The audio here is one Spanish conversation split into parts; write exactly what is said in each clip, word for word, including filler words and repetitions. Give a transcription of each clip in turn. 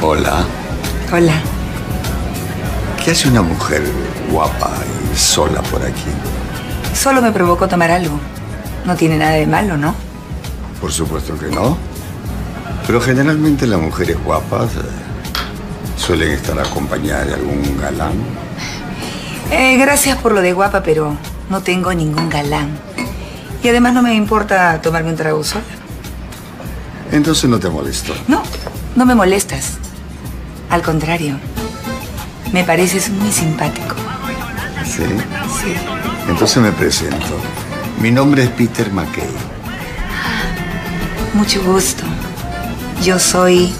Hola. Hola. ¿Qué hace una mujer guapa y sola por aquí? Solo me provocó tomar algo. No tiene nada de malo, ¿no? Por supuesto que no. Pero generalmente las mujeres guapas suelen estar acompañadas de algún galán. Eh, gracias por lo de guapa, pero no tengo ningún galán. Y además no me importa tomarme un trago sola. Entonces no te molesto. No, no me molestas. Al contrario, me pareces muy simpático. ¿Sí? Sí. Entonces me presento. Mi nombre es Peter McKay. Mucho gusto. Yo soy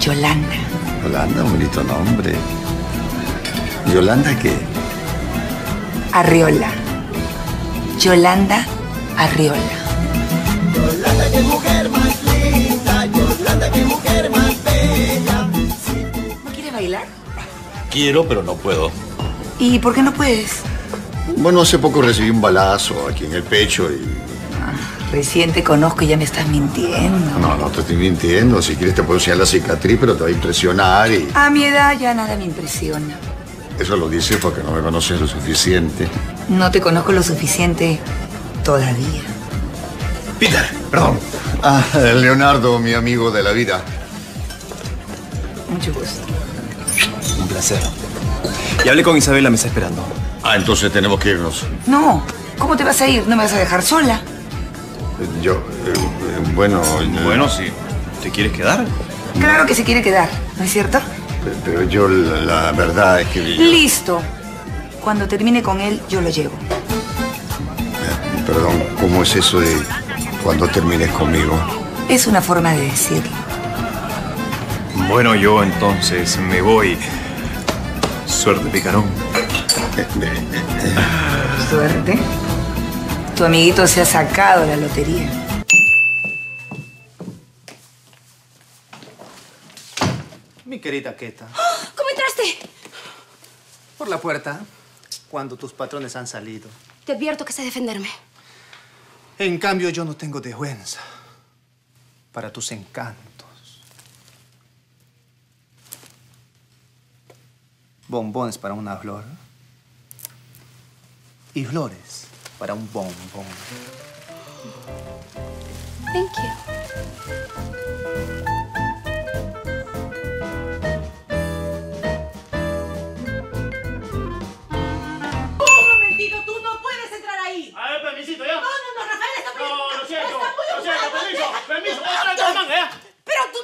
Yolanda. Yolanda, un bonito nombre. ¿Yolanda qué? Arriola. Yolanda Arriola. Yolanda, qué mujer más linda. Yolanda, qué mujer más bella. ¿No quieres bailar? Quiero, pero no puedo. ¿Y por qué no puedes? Bueno, hace poco recibí un balazo aquí en el pecho y... Ah, recién te conozco y ya me estás mintiendo. No, no te estoy mintiendo. Si quieres te puedo enseñar la cicatriz, pero te va a impresionar y... A mi edad ya nada me impresiona. Eso lo dices porque no me conoces lo suficiente. No te conozco lo suficiente todavía. Peter, perdón. Ah, Leonardo, mi amigo de la vida. Mucho gusto. Un placer. Y hablé con Isabela, me está esperando. Ah, entonces tenemos que irnos. No, ¿cómo te vas a ir? ¿No me vas a dejar sola? Yo, eh, bueno... Yo... Bueno, si te quieres quedar. Claro que se quiere quedar, ¿no es cierto? Pero yo, la, la verdad es que... Yo... Listo. Cuando termine con él, yo lo llevo. Eh, perdón, ¿cómo es eso de cuando termines conmigo? Es una forma de decirlo. Bueno, yo entonces me voy... Suerte, picarón. Suerte. Tu amiguito se ha sacado la lotería. Mi querida Keta. ¿Cómo entraste? Por la puerta, cuando tus patrones han salido. Te advierto que sé defenderme. En cambio, yo no tengo defensa para tus encantos. Bombones para una flor y flores para un bombón. Thank you. Un momentito, tú no puedes entrar ahí. A ver, permisito, ¿ya? No, no, no, Rafael, está muy... No, lo siento, lo siento, permiso, permiso, otra manga, ¿ya? Pero tú...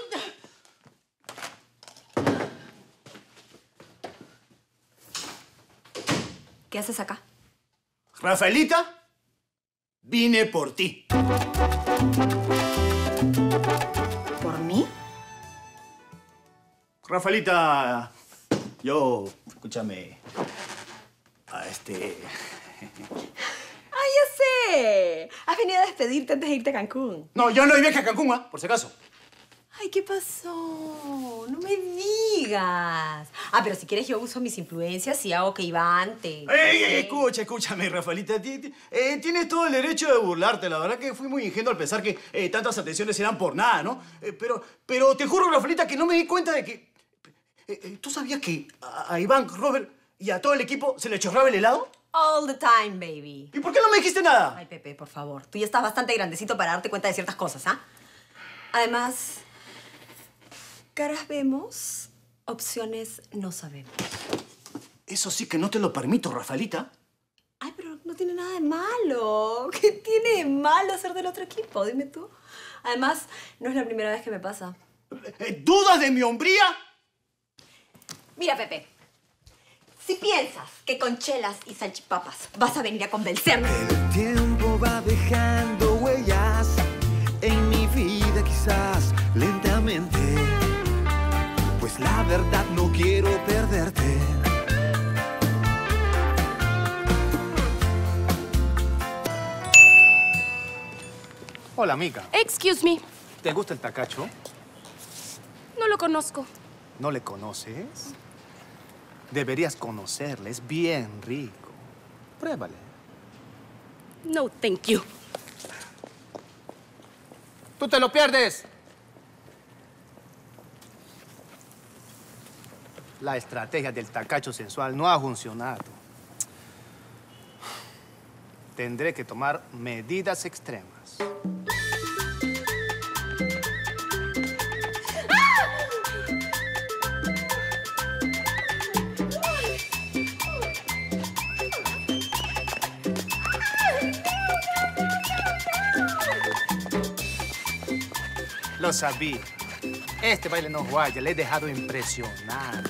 ¿Qué haces acá? Rafaelita, vine por ti. ¿Por mí? Rafaelita, yo, escúchame, a este... ¡Ah, ya sé! Has venido a despedirte antes de irte a Cancún. No, yo no iba a Cancún, ¿ah? ¿eh? Por si acaso. Ay, ¿qué pasó? No me digas. Ah, pero si quieres yo uso mis influencias y hago que Iván te... ¡Ey, escucha, escúchame, Rafaelita! Eh, tienes todo el derecho de burlarte. La verdad que fui muy ingenuo al pensar que eh, tantas atenciones se dan por nada, ¿no? Eh, pero, pero te juro, Rafaelita, que no me di cuenta de que... Eh, eh, ¿Tú sabías que a, a Iván, Robert y a todo el equipo se le chorraba el helado? All the time, baby. ¿Y por qué no me dijiste nada? Ay, Pepe, por favor. Tú ya estás bastante grandecito para darte cuenta de ciertas cosas, ¿ah? ¿eh? Además... Caras vemos, opciones no sabemos. Eso sí que no te lo permito, Rafaelita. Ay, pero no tiene nada de malo. ¿Qué tiene de malo ser del otro equipo? Dime tú. Además, no es la primera vez que me pasa. ¿Dudas de mi hombría? Mira, Pepe. Si piensas que con chelas y salchipapas vas a venir a convencerme... El tiempo va dejando huellas en mi vida, quizás lentamente. Pues la verdad no quiero perderte. Hola, Mica. Excuse me. ¿Te gusta el tacacho? No lo conozco. ¿No le conoces? Deberías conocerle, es bien rico. Pruébale. No, thank you. ¡Tú te lo pierdes! la estrategia del tacacho sensual no ha funcionado. Tendré que tomar medidas extremas. Lo sabía. Este baile no guaya, le he dejado impresionado.